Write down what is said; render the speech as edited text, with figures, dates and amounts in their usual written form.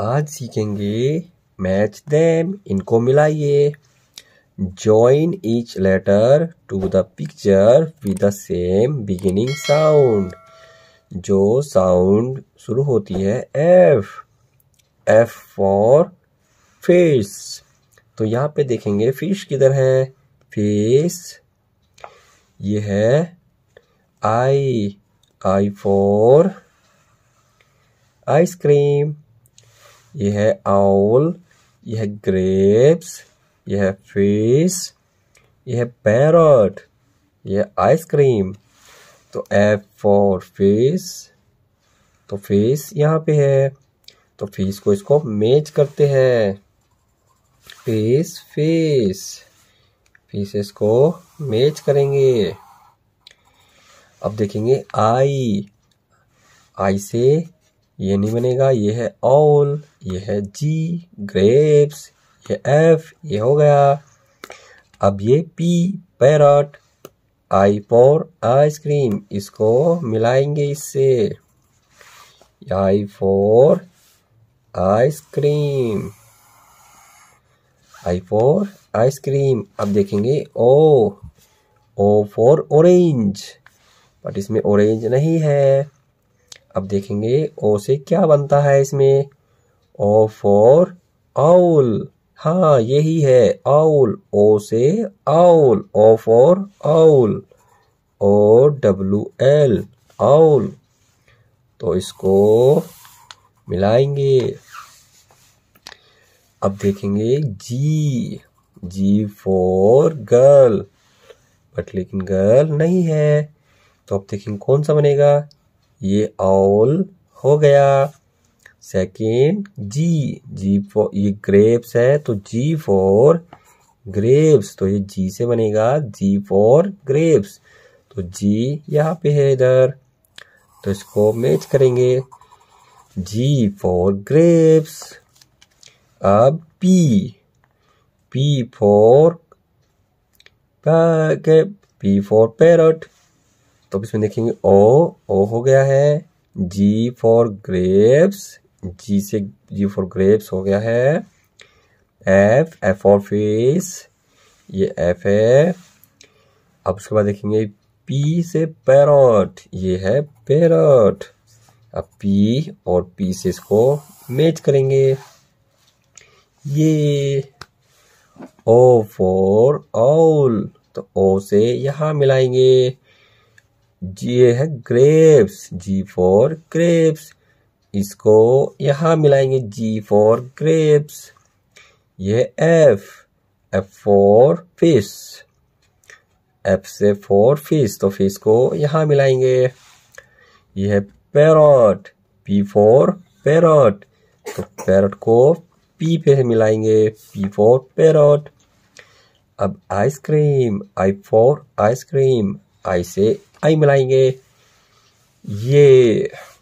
आज सीखेंगे match them, इनको मिलाइए। Join each letter to the picture with the same beginning sound. जो साउंड शुरू होती है एफ, एफ फॉर फिश। तो यहाँ पे देखेंगे फिश किधर है, फिश ये है, आई, आई फॉर आइसक्रीम, ये है आउल, यह है ग्रेप्स, यह है फिश, यह है पैरट, यह है आइसक्रीम। तो F फॉर फिश, तो फिश यहाँ पे है, तो फिश को इसको मैच करते हैं, फिश फिश, फिशेस को मैच करेंगे। अब देखेंगे आई, आई से ये नहीं बनेगा, ये है ऑल, ये है जी ग्रेप्स, ये एफ, ये हो गया। अब ये P parrot, I for ice cream, इसको मिलाएंगे इससे, I for ice cream, I for ice cream. अब देखेंगे O, O for orange, but इसमें ऑरेंज नहीं है। अब देखेंगे ओ से क्या बनता है, इसमें ओ फॉर आउल, हाँ यही है आउल, ओ से owl, O for owl, O W L owl. तो इसको मिलाएंगे। अब देखेंगे G, G for girl, but लेकिन गर्ल नहीं है, तो अब देखेंगे कौन सा बनेगा, ये आउल हो गया। सेकेंड जी, जी फॉर ये ग्रेप्स है, तो जी फॉर ग्रेप्स, तो ये जी से बनेगा, जी फॉर ग्रेप्स, तो जी यहाँ पे है इधर, तो इसको मैच करेंगे, जी फॉर ग्रेप्स। अब P, P for P for parrot, तो इसमें देखेंगे ओ, ओ हो गया है, जी फॉर ग्रेप्स, जी से जी फॉर ग्रेप्स हो गया है। एफ, एफ फॉर फिश, ये एफ है। अब उसके बाद देखेंगे पी से पैरट, ये है पैरट, अब पी और पी से इसको मैच करेंगे, ये ओ फॉर आउल, तो ओ से यहाँ मिलाएंगे, ये है ग्रेप्स, जी फॉर ग्रेप्स, इसको यहाँ मिलाएंगे, जी फॉर ग्रेप्स, ये F, F for fish, F से फॉर फिश, तो फिश को यहाँ मिलाएंगे, ये है पैरट, पी फॉर पैरट, तो पैरट को पी पे मिलाएंगे, पी फॉर पैरट। अब ice cream, I for ice cream, I से आई मिलाएंगे, ये